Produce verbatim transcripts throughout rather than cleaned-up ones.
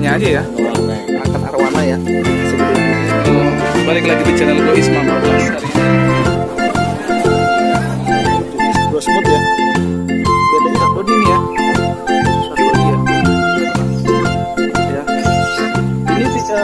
arwananya aja ya. Angkat arwana ya. Balik lagi di channel gue Isma empat belas hari ini. Gue smooth ya. Bedanya apa ini ya? Ya. Ini bisa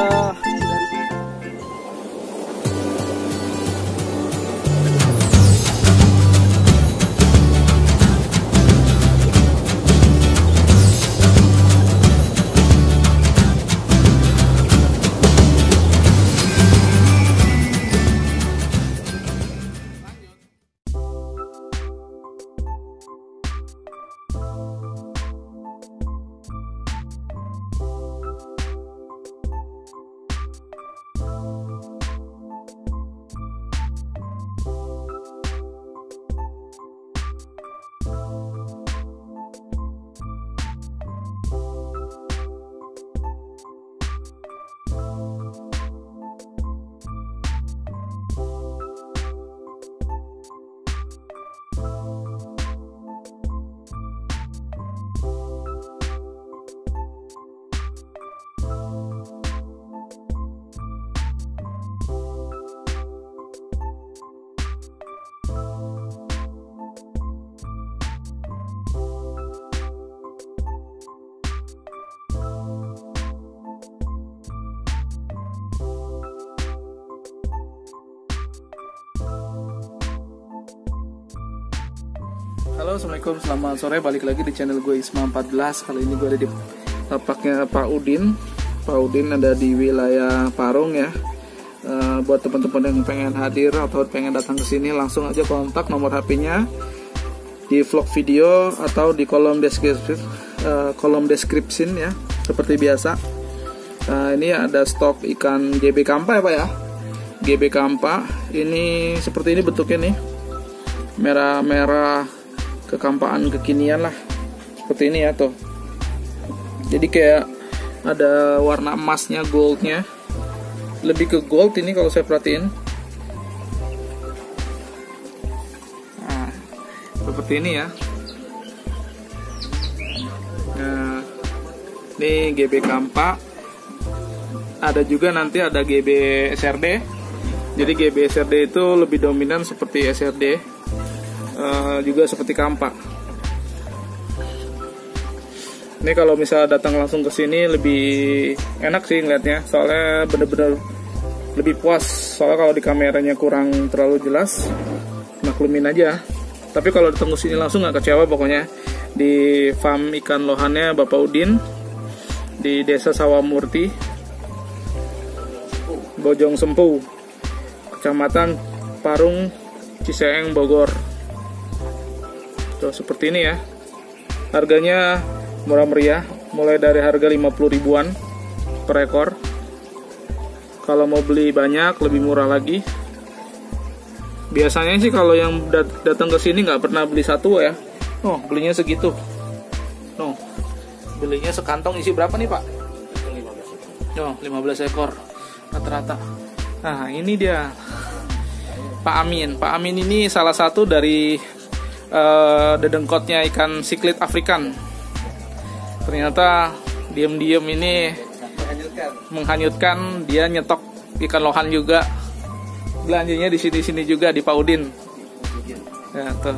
Halo, assalamualaikum, selamat sore. Balik lagi di channel gue Isma empat belas. Kali ini gue ada di lapaknya Pak Udin. Pak Udin ada di wilayah Parung ya. E, buat teman-teman yang pengen hadir atau pengen datang ke sini, langsung aja kontak nomor H P-nya di vlog video atau di kolom deskripsi, e, kolom deskripsi ya. Seperti biasa. E, ini ada stok ikan G B Kampa ya Pak ya. G B Kampa ini seperti ini bentuknya nih, merah-merah. Kekampaan kekinian lah, seperti ini ya tuh. Jadi kayak ada warna emasnya, goldnya, lebih ke gold ini kalau saya perhatiin. Nah, seperti ini ya. Nah, ini G B Kampa. Ada juga nanti ada G B S R D. Jadi G B S R D itu lebih dominan seperti S R D. Uh, juga seperti kampak. Ini kalau misal datang langsung ke sini lebih enak sih ngeliatnya, soalnya bener-bener lebih puas. Soalnya kalau di kameranya kurang terlalu jelas, maklumin aja. Tapi kalau datang ke sini langsung nggak kecewa pokoknya. Di farm ikan lohannya Bapak Udin di Desa Sawah Murti, Bojong Sempu, Kecamatan Parung, Ciseeng, Bogor. Tuh, seperti ini ya. Harganya murah meriah, mulai dari harga lima puluh ribuan per ekor. Kalau mau beli banyak lebih murah lagi. Biasanya sih kalau yang dat datang ke sini nggak pernah beli satu ya. Oh, belinya segitu. Noh, belinya sekantong isi berapa nih, Pak? Oh, lima belas ekor rata-rata. Nah, ini dia Pak Amin. Pak Amin ini salah satu dari Uh, dedengkotnya ikan siklit Afrikan. Ternyata diem-diem ini menghanyutkan. menghanyutkan dia nyetok ikan lohan juga. Belanjanya di sini-sini juga di Pak Udin. Ya, tuh.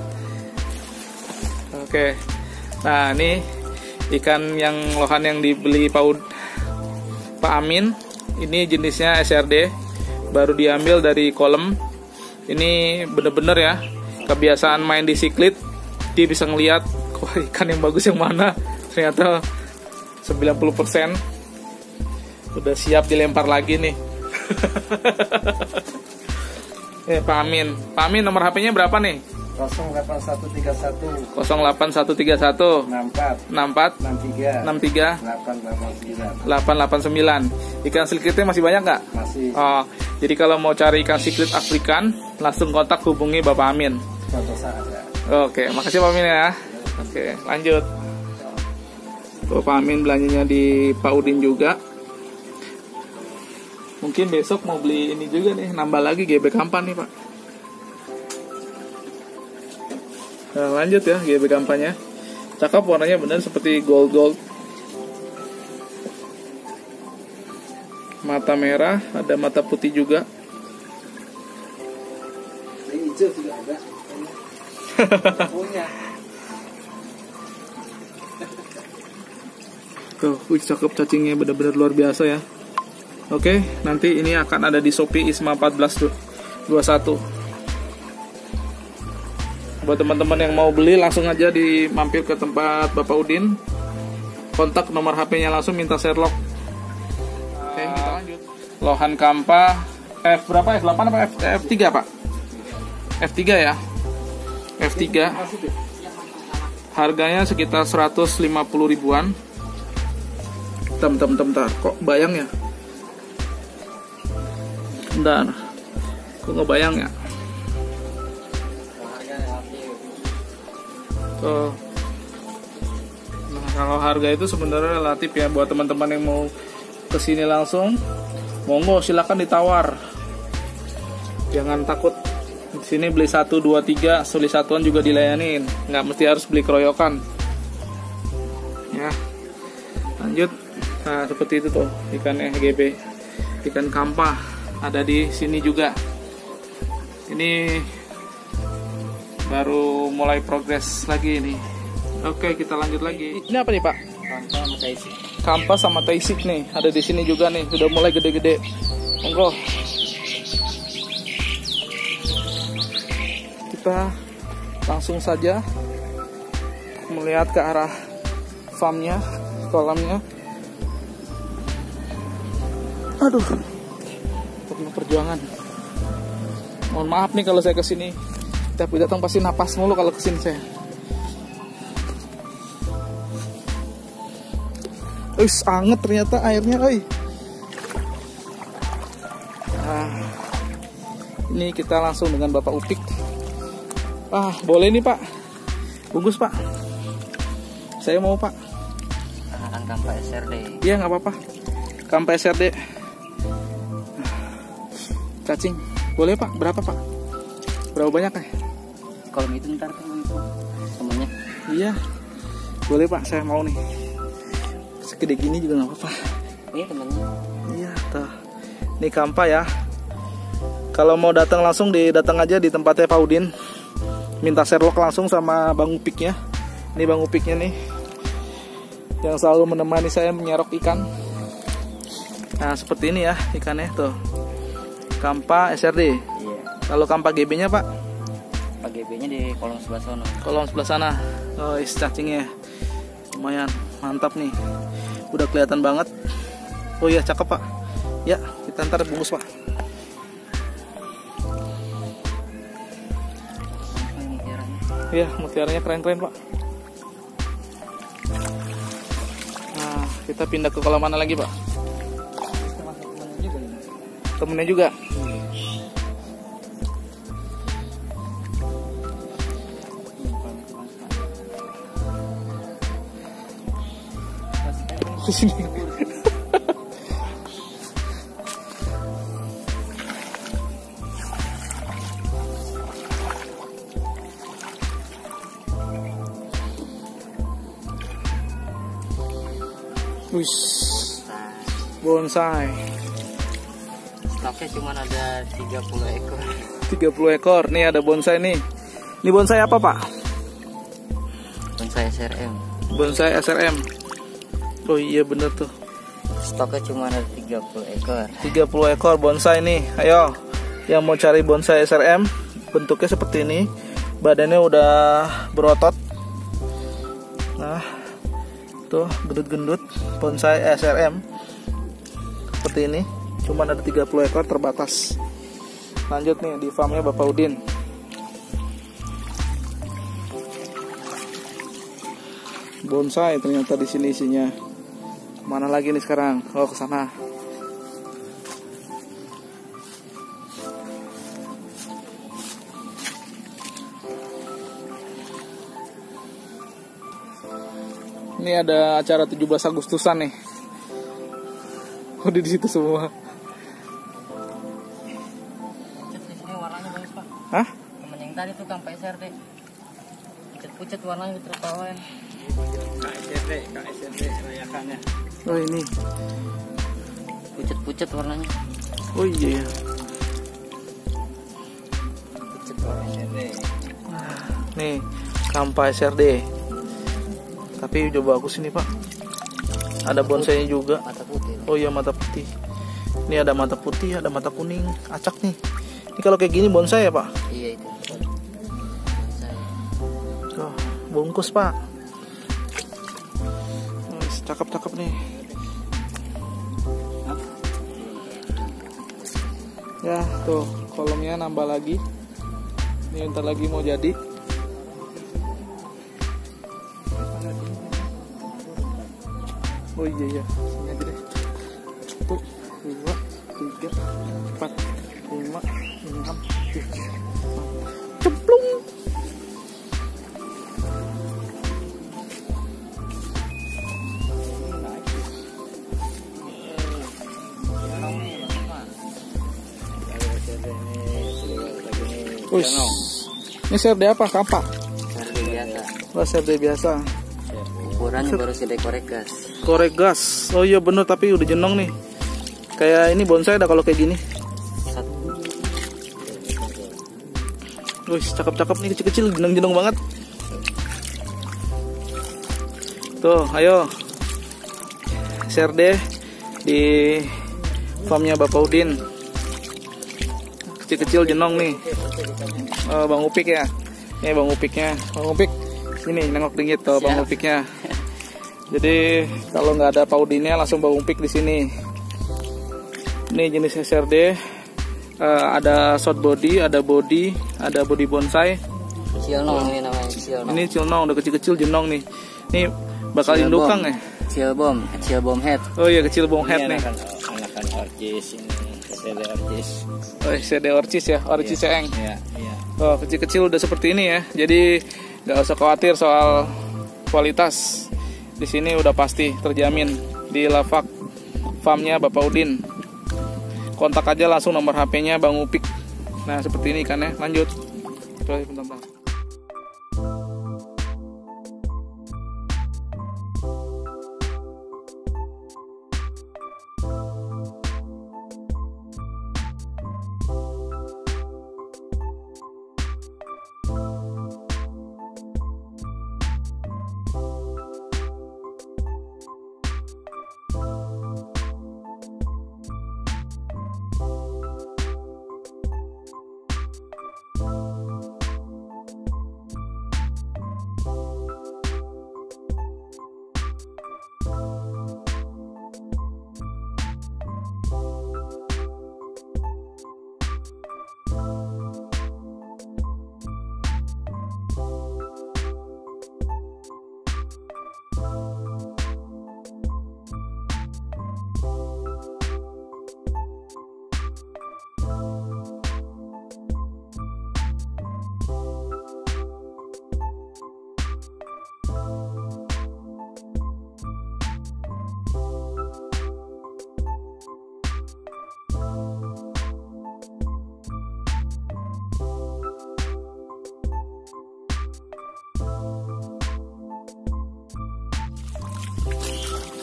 Oke. Nah, ini ikan yang lohan yang dibeli Pak Ud Pak Amin. Ini jenisnya S R D, baru diambil dari kolam. Ini bener-bener ya, kebiasaan main di siklit, dia bisa ngelihat ikan yang bagus yang mana. Ternyata sembilan puluh persen udah siap dilempar lagi nih. eh, Pak Amin, Pak Amin nomor H P-nya berapa nih? nol delapan satu tiga satu nol delapan satu tiga satu enam empat enam empat enam tiga enam tiga delapan delapan sembilan. Ikan sikletnya masih banyak nggak? Masih. Oh, jadi kalau mau cari ikan siklet Afrikan, langsung kontak hubungi Bapak Amin. Oke, makasih Pak Amin ya. Oke, lanjut. Tuh, Pak Amin belanjanya di Pak Udin juga. Mungkin besok mau beli ini juga nih, nambah lagi G B Kampa nih Pak. Nah, lanjut ya, G B Kampanya. Cakep warnanya, bener seperti gold-gold. mata merah, ada mata putih juga. Ini hijau juga ada. Punya. Tuh, wih, cakep cacingnya, benar-benar luar biasa ya. Oke, nanti ini akan ada di Shopee Isma empat belas tuh, dua puluh satu. Buat teman-teman yang mau beli, langsung aja di mampir ke tempat Bapak Udin, kontak nomor H P-nya langsung, minta Sherlock. Oke, kita lanjut. Lohan Kampa F berapa? F delapan apa F F3 Pak? F tiga ya. F tiga. Harganya sekitar seratus lima puluh ribuan. Tem-tem-tem-tar. Kok bayang ya? Bentar. Kok nggak bayang ya? Tuh. Nah, kalau harga itu sebenarnya relatif ya, buat teman-teman yang mau kesini langsung, monggo silakan ditawar, jangan takut. Di sini beli satu, dua, tiga, beli satuan juga dilayanin, nggak mesti harus beli keroyokan. Ya, lanjut. Nah seperti itu tuh ikan G B, ikan Kampa ada di sini juga. Ini baru mulai progres lagi ini. Oke, kita lanjut lagi. Ini apa nih Pak? Kampa sama taisik. Kampa sama taisik nih, ada di sini juga nih, sudah mulai gede-gede. Monggo. Kita langsung saja melihat ke arah farmnya, kolamnya. Aduh, penuh perjuangan. Mohon maaf nih kalau saya kesini. Tapi datang pasti napas mulu kalau kesini saya. Uish, anget ternyata airnya, oi. Nah, ini kita langsung dengan Bapak Upik. Ah, boleh nih Pak. Bungkus Pak. Saya mau Pak. Akan Kampa S R D. Iya, nggak apa-apa. Kampa S R D. Cacing, boleh Pak. Berapa Pak? Berapa banyak nih? Eh? Kalau itu ntar temennya. Iya, boleh Pak, saya mau nih. Segede gini juga nggak apa-apa. Iya temennya. Iya, tuh. Ini Kampa ya. Kalau mau datang langsung, di datang aja di tempatnya Pak Udin. Minta Sherlock langsung sama Bang Upiknya. Ini Bang Upiknya nih, yang selalu menemani saya menyerok ikan. Nah seperti ini ya ikannya tuh. Kampa S R D. Iya. Kalau Kampa G B-nya Pak? G B-nya di kolong sebelah sana. Kolong sebelah sana. Oh, cacingnya lumayan mantap nih. Udah kelihatan banget. Oh iya, cakep Pak. Ya, kita ntar bungkus Pak. Iya, mutiaranya keren-keren Pak. Nah, kita pindah ke kolam mana lagi Pak? Temennya juga. Sini. Wis. Bonsai. Stoknya cuma ada tiga puluh ekor. tiga puluh ekor. Nih ada bonsai nih. Ini bonsai apa, Pak? Bonsai S R M. Bonsai S R M. Oh iya bener tuh. Stoknya cuma ada tiga puluh ekor. tiga puluh ekor bonsai nih. Ayo, yang mau cari bonsai S R M, bentuknya seperti ini. Badannya udah berotot. Nah, tuh gendut-gendut bonsai S R M. Seperti ini. Cuma ada tiga puluh ekor, terbatas. Lanjut nih di farmnya Bapak Udin. Bonsai ternyata di sini isinya. Mana lagi nih sekarang? Oh, ke sana. Ini ada acara tujuh belas Agustusan nih. Udah di situ semua. Ini warnanya bagus, Pak. Hah? Temen yang tadi tuh Kampa S R D. Pucat-pucat warnanya terpawain. K S R D, K S R D rayakannya. Oh ini pucat-pucat warnanya. Oh iya. Pucat warnanya nih. Nih, Kampa S R D. Tapi udah bagus ini, Pak. Ada bonsainya juga. Mata putih. Oh iya, mata putih. Ini ada mata putih, ada mata kuning, acak nih. Ini kalau kayak gini bonsai ya, Pak? Iya, itu. Oh, bungkus, Pak. Cakep-cakep nih. Ya tuh kolomnya nambah lagi. Ini ntar lagi mau jadi. Oh iya iya. Sini aja deh. Tuh dua, tiga, empat, lima, enam, tujuh. Ceplung. Uish. Ini S R D apa? Kampa? S R D biasa. Oh, S R D biasa. Ukurannya baru sedek korek gas. Korek gas. Oh iya bener, tapi udah jenong nih. Kayak ini bonsai dah kalau kayak gini. Wih, cakep-cakep nih, kecil-kecil, jenong-jenong banget. Tuh, ayo S R D di farmnya Bapak Udin. Kecil-kecil jenong nih. Oh, Bang Upik ya. Ini Bang Upiknya. Bang Upik sini nengok dingin tuh. Siap. Bang Upiknya. Jadi kalau nggak ada Pak Udinnya langsung Bang Upik di sini. Ini jenis S R D. Uh, ada short body, ada body, ada body bonsai. Cilnong ini namanya. Cilnong. Ini cilnong, udah kecil-kecil jenong nih. Ini bakal indukang ya. Kecil bom, kecil bom head. Oh iya, kecil bom head nih. Anakan orchis ini. S R D orchis. Oh, S R D orchis ya, orchis Ciseeng. Iya, iya. Oh, kecil-kecil udah seperti ini ya. Jadi nggak usah khawatir soal kualitas. Di sini udah pasti terjamin di Lafak Farmnya Bapak Udin. Kontak aja langsung nomor H P-nya Bang Upik. Nah, seperti ini ikannya. Lanjut. Coba bentar-bentar.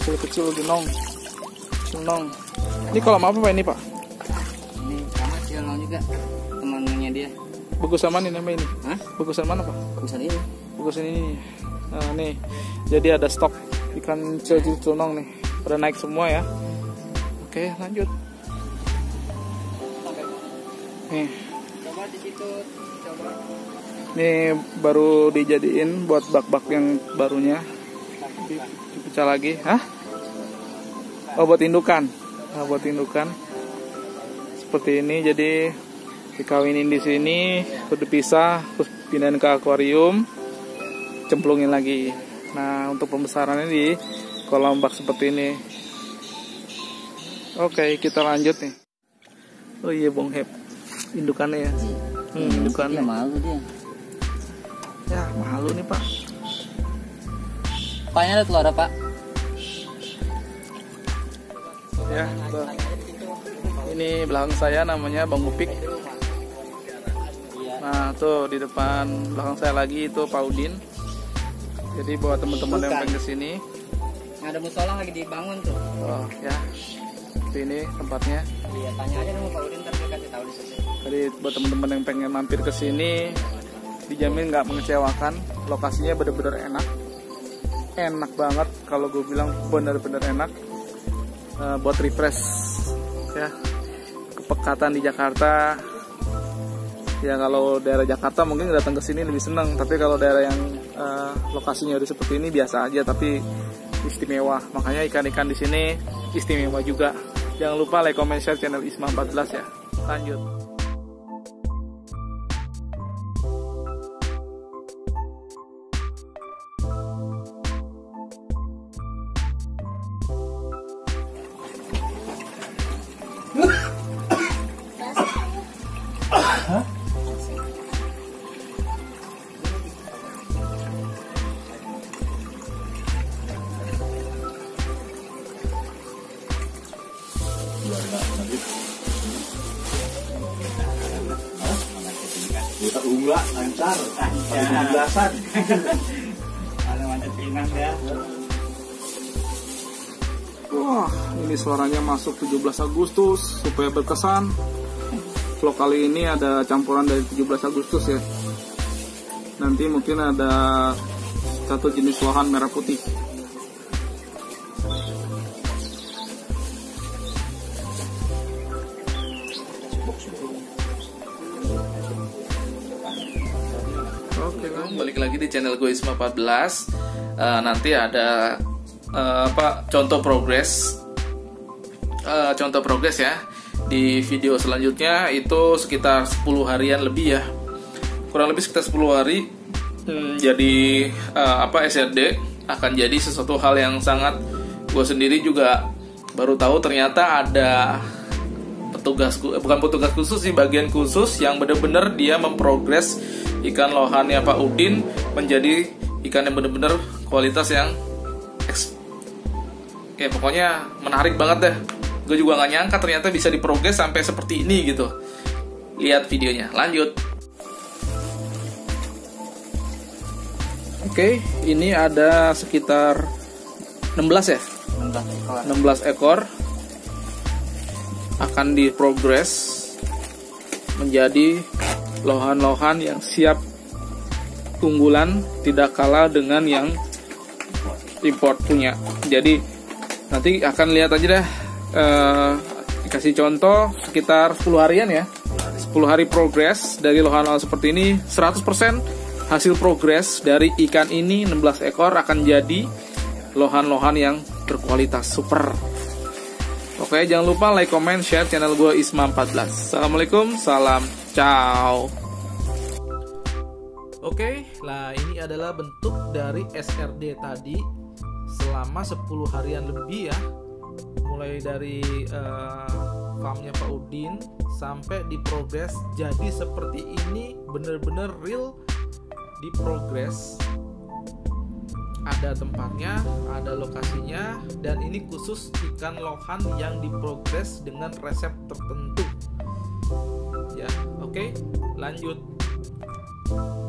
Kecil-kecil jenong, jenong. Ini kolam apa Pak ini Pak? Ini sama jenong juga, temannya dia. Bagusan mana nama ini? Hah? Bagusan mana Pak? Bagusan ini. Bagusan ini. Nah, nih, jadi ada stok ikan cil-cil jenong nih, udah naik semua ya. Oke, lanjut. Nih. Coba di situ, coba. Nih baru dijadiin buat bak-bak yang barunya. Dipecah lagi, hah? Oh, buat indukan. Nah, buat indukan seperti ini, jadi dikawinin di sini, terus pisah, terus pindahin ke akuarium, cemplungin lagi. Nah, untuk pembesarannya di kolam bak seperti ini. Oke, kita lanjut nih. Oh iya, Bong Heb, indukannya ya. Hmm, indukannya malu dia. Ya, malu nih Pak. Paknya ada telur ada Pak. Ya, tuh. Ini belakang saya namanya Bang Upik. Nah tuh di depan belakang saya lagi itu Pak Udin. Jadi buat teman-teman yang pengen kesini, ada musola lagi dibangun tuh. Oh ya, seperti ini tempatnya. Iya, tanya aja sama Pak Udin, ntar dia kasih tahu di sini. Jadi buat teman-teman yang pengen mampir ke sini, dijamin nggak mengecewakan. Lokasinya bener-bener enak, enak banget. Kalau gue bilang bener-bener enak, uh, buat refresh ya. Kepekatan di Jakarta, ya kalau daerah Jakarta mungkin datang ke sini lebih seneng. Tapi kalau daerah yang uh, lokasinya udah seperti ini biasa aja, tapi istimewa. Makanya ikan-ikan di sini istimewa juga. Jangan lupa like, comment, share channel Isma empat belas ya. Lanjut. Gula lancar, lancar. Ada macet pinang ya. Wah, ini suaranya masuk tujuh belas Agustus supaya berkesan. Vlog kali ini ada campuran dari tujuh belas Agustus ya. Nanti mungkin ada satu jenis lohan merah putih. Balik lagi di channel gue Isma empat belas. Uh, nanti ada uh, apa contoh progres, uh, contoh progres ya di video selanjutnya itu sekitar sepuluh harian lebih ya, kurang lebih sekitar sepuluh hari. Hmm. Jadi uh, apa S R D akan jadi sesuatu hal yang sangat gue sendiri juga baru tahu. Ternyata ada petugas, bukan petugas khusus sih, bagian khusus yang bener-bener dia memprogres ikan lohannya Pak Udin menjadi ikan yang bener-bener kualitas yang ya pokoknya menarik banget deh. Gue juga gak nyangka ternyata bisa diprogres sampai seperti ini gitu. Lihat videonya, lanjut. Oke, ini ada sekitar enam belas ya? enam belas ekor akan diprogres menjadi lohan-lohan yang siap unggulan, tidak kalah dengan yang import punya. Jadi nanti akan lihat aja dah, e, dikasih contoh sekitar sepuluh harian ya, sepuluh hari progres dari lohan-lohan seperti ini. Seratus persen hasil progres dari ikan ini enam belas ekor akan jadi lohan-lohan yang berkualitas super. Oke, jangan lupa like, comment, share channel gue Isma empat belas. Assalamualaikum, salam, ciao. Oke, nah ini adalah bentuk dari S R D tadi selama sepuluh harian lebih ya. Mulai dari uh, farmnya Pak Udin sampai di progres jadi seperti ini, bener-bener real di progres. Ada tempatnya, ada lokasinya, dan ini khusus ikan lohan yang diprogres dengan resep tertentu. Ya, oke, lanjut.